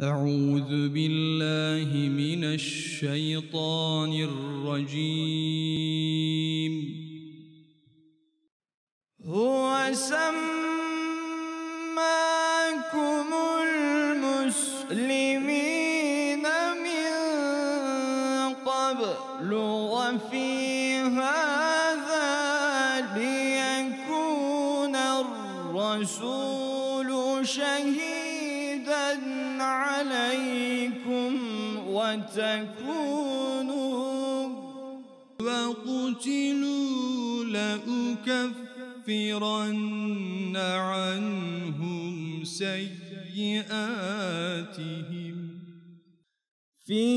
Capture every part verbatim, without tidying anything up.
أعوذ بالله من الشيطان الرجيم. هو سماكم المسلمين من قبل وفي هذا ليكون الرسول شهيدا عليكم وتكونوا وقتلوا لأكفرن عنهم سيئاتهم في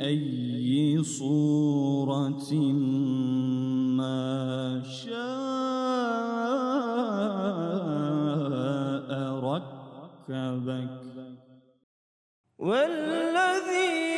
أي صورة ركبك والذي